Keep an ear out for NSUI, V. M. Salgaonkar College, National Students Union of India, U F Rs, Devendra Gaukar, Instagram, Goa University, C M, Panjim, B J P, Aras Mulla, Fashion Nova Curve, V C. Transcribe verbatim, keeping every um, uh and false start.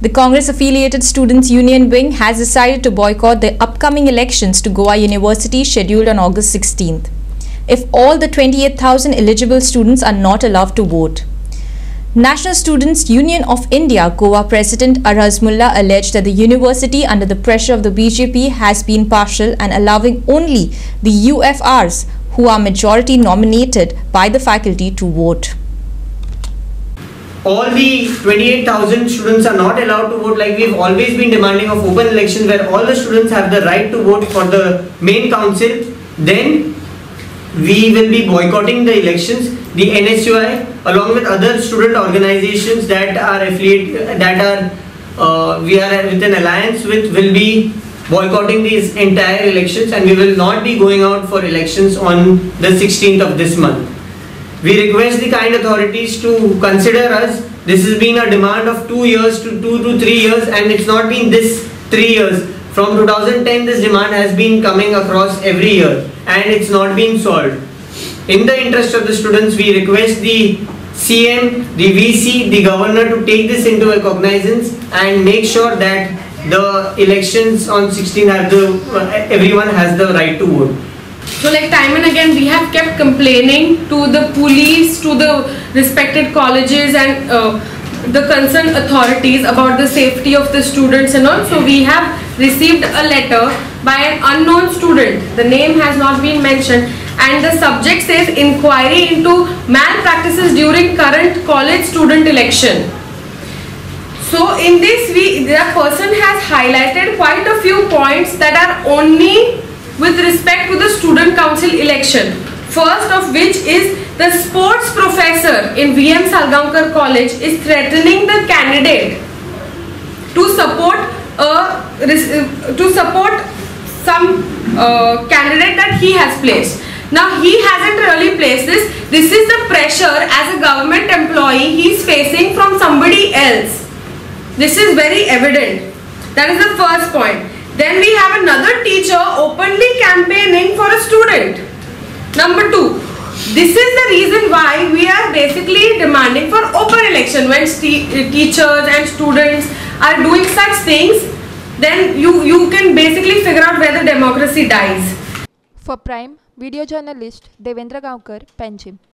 The Congress-affiliated Students' Union Wing has decided to boycott the upcoming elections to Goa University scheduled on August sixteenth, if all the twenty-eight thousand eligible students are not allowed to vote. National Students Union of India Goa President Aras Mulla alleged that the university, under the pressure of the B J P, has been partial and allowing only the U F Rs, who are majority nominated by the faculty, to vote. All the twenty-eight thousand students are not allowed to vote, like we've always been demanding of open elections where all the students have the right to vote for the main council. Then we will be boycotting the elections. The N S U I, along with other student organizations that are affiliate, that are uh, we are with an alliance with, will be boycotting these entire elections, and we will not be going out for elections on the sixteenth of this month. We request the kind authorities to consider us. This has been a demand of two years to two to three years, and it's not been this three years. From two thousand ten, this demand has been coming across every year, and it's not been solved. In the interest of the students, we request the C M, the V C, the governor to take this into a cognizance and make sure that the elections on sixteenth have the everyone has the right to vote. So, like, time and again we have kept complaining to the police, to the respected colleges and uh, the concerned authorities about the safety of the students and all. So we have received a letter by an unknown student, the name has not been mentioned, and the subject says inquiry into malpractices during current college student election. So in this, we, the person has highlighted quite a few points that are only with respect to the student council election, first of which is the sports professor in V. M. Salgaonkar College is threatening the candidate to support a, to support some uh, candidate that he has placed. Now, he hasn't really placed this. This is the pressure as a government employee he is facing from somebody else. This is very evident. That is the first point. Then we have another teacher openly campaigning for a student. Number two, this is the reason why we are basically demanding for open election. When teachers and students are doing such things, then you, you can basically figure out where the democracy dies. For Prime, video journalist Devendra Gaukar, Panjim.